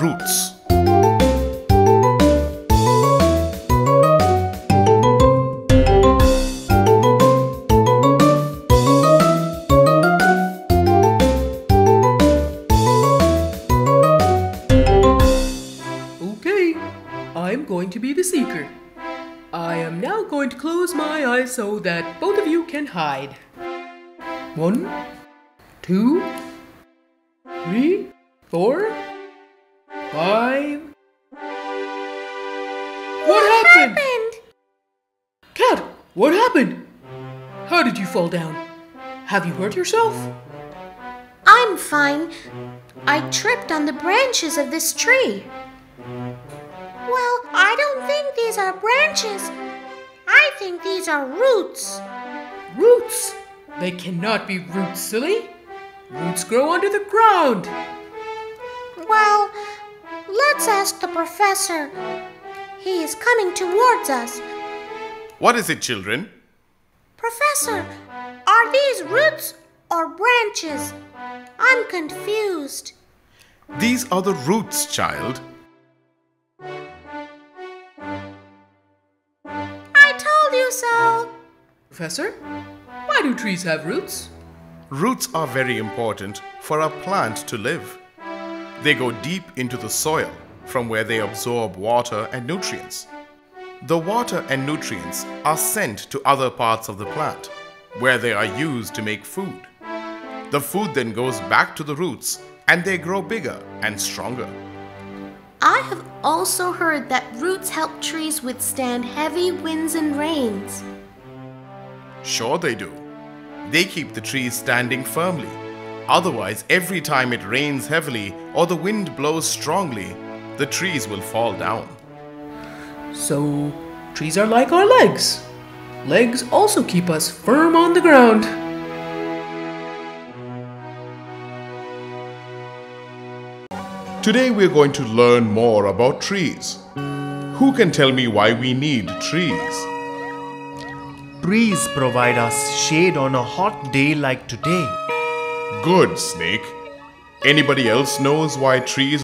roots. Okay, I'm going to be the seeker. I am now going to close my eyes so that both of you can hide. 1, 2, 3, 4, 5. What happened? Cat, what happened? How did you fall down? Have you hurt yourself? I'm fine. I tripped on the branches of this tree. Well, I don't think these are branches. I think these are roots. Roots? They cannot be roots, silly. Roots grow under the ground. Well, let's ask the professor. He is coming towards us. What is it, children? Professor, are these roots or branches? I'm confused. These are the roots, child. I told you so. Professor, why do trees have roots? Roots are very important for a plant to live. They go deep into the soil, from where they absorb water and nutrients. The water and nutrients are sent to other parts of the plant, where they are used to make food. The food then goes back to the roots, and they grow bigger and stronger. I have also heard that roots help trees withstand heavy winds and rains. Sure they do. They keep the trees standing firmly. Otherwise, every time it rains heavily or the wind blows strongly, the trees will fall down. So, trees are like our legs. Legs also keep us firm on the ground. Today we're going to learn more about trees. Who can tell me why we need trees? Trees provide us shade on a hot day like today. Good, Snake. Anybody else knows why trees